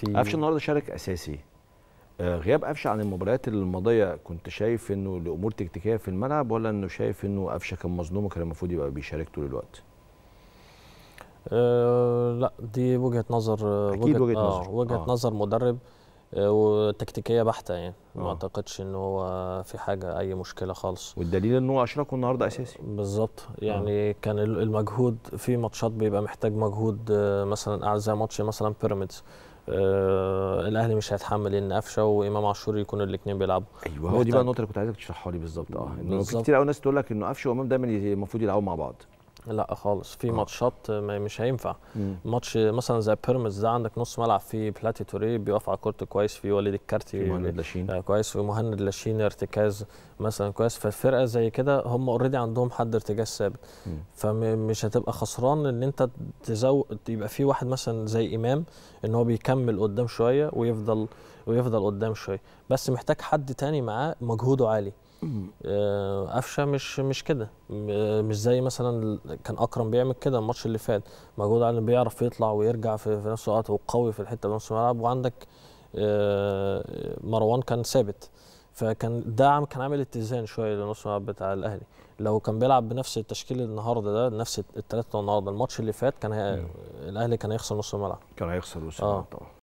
في قفشه النهارده شارك اساسي. غياب قفشه عن المباريات الماضيه كنت شايف انه لامور تكتيكيه في الملعب، ولا انه شايف انه قفشه كان مظلوم وكان المفروض يبقى بيشارك طول الوقت؟ لا دي وجهه نظر، اكيد وجهه نظر وجهه نظر مدرب وتكتيكيه بحته يعني. ما اعتقدش ان هو في حاجه اي مشكله خالص، والدليل ان هو اشركه النهارده اساسي بالظبط يعني. كان المجهود في ماتشات بيبقى محتاج مجهود، مثلا زي ماتش مثلا بيراميدز، الاهلي مش هيتحمل ان قفشه وامام عاشور يكونوا الاثنين بيلعبوا. ايوه هو دي بقى النقطه اللي كنت عايزك تشرحها لي بالظبط. انه كتير قوي ناس تقول لك انه قفشه وامام دايما المفروض يلعبوا مع بعض. لا خالص، في ماتشات مش هينفع. ماتش مثلا زي بيراميدز ده عندك نص ملعب فيه بلاتي توريه بيقف على كورته كويس، في وليد الكارتي مهند لاشين كويس، ومهند لاشين ارتكاز مثلا كويس. فالفرقه زي كده هم اوريدي عندهم حد ارتكاز ثابت، فمش هتبقى خسران ان انت تزود، يبقى في واحد مثلا زي امام ان هو بيكمل قدام شويه ويفضل قدام شويه، بس محتاج حد تاني معاه مجهوده عالي. قفشه مش كده، مش زي مثلا كان اكرم بيعمل كده الماتش اللي فات، مجهود عالي بيعرف يطلع ويرجع في نفس الوقت وقوي في الحته بنص الملعب. وعندك مروان كان ثابت، فكان ده كان عامل اتزان شويه لنص الملعب بتاع الاهلي. لو كان بيلعب بنفس التشكيل النهارده ده، نفس الثلاثه النهارده، الماتش اللي فات كان الاهلي كان هيخسر نص الملعب، كان هيخسر نص الملعب طبعا.